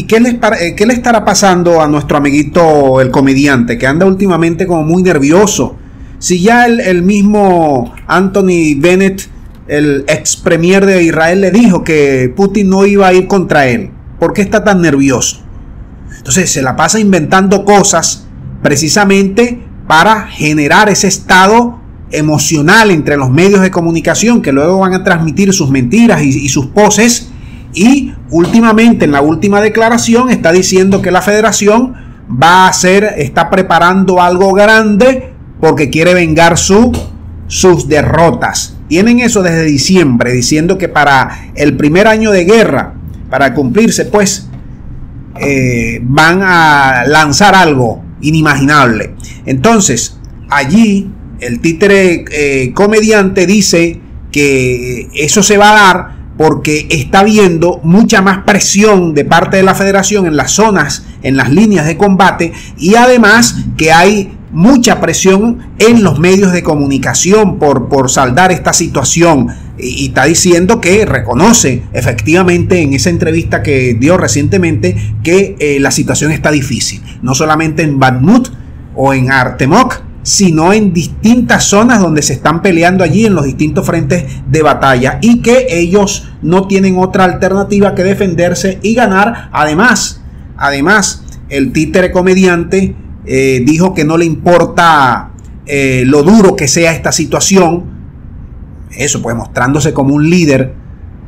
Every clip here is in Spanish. ¿Y qué le estará pasando a nuestro amiguito el comediante, que anda últimamente como muy nervioso? Si ya el mismo Anthony Bennett, el ex premier de Israel, le dijo que Putin no iba a ir contra él, ¿por qué está tan nervioso? Entonces se la pasa inventando cosas precisamente para generar ese estado emocional entre los medios de comunicación, que luego van a transmitir sus mentiras y sus poses. Y últimamente, en la última declaración, está diciendo que la federación va a hacer, está preparando algo grande porque quiere vengar sus derrotas. Tienen eso desde diciembre, diciendo que para el primer año de guerra, para cumplirse, pues van a lanzar algo inimaginable. Entonces, allí el títere comediante dice que eso se va a dar porque está habiendo mucha más presión de parte de la federación en las zonas, en las líneas de combate, y además que hay mucha presión en los medios de comunicación por saldar esta situación. Y está diciendo que reconoce efectivamente en esa entrevista que dio recientemente que la situación está difícil, no solamente en Bakhmut o en Artemok, sino en distintas zonas donde se están peleando allí en los distintos frentes de batalla, y que ellos no tienen otra alternativa que defenderse y ganar. Además el títere comediante dijo que no le importa lo duro que sea esta situación, eso pues mostrándose como un líder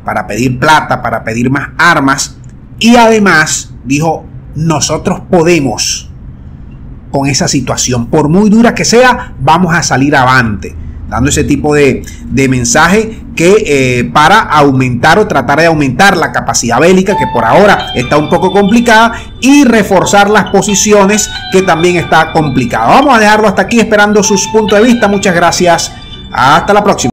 para pedir plata, para pedir más armas, y además dijo: nosotros podemos con esa situación, por muy dura que sea, vamos a salir avante, dando ese tipo de mensaje que para aumentar o tratar de aumentar la capacidad bélica, que por ahora está un poco complicada, y reforzar las posiciones, que también está complicado. Vamos a dejarlo hasta aquí, esperando sus puntos de vista. Muchas gracias, hasta la próxima.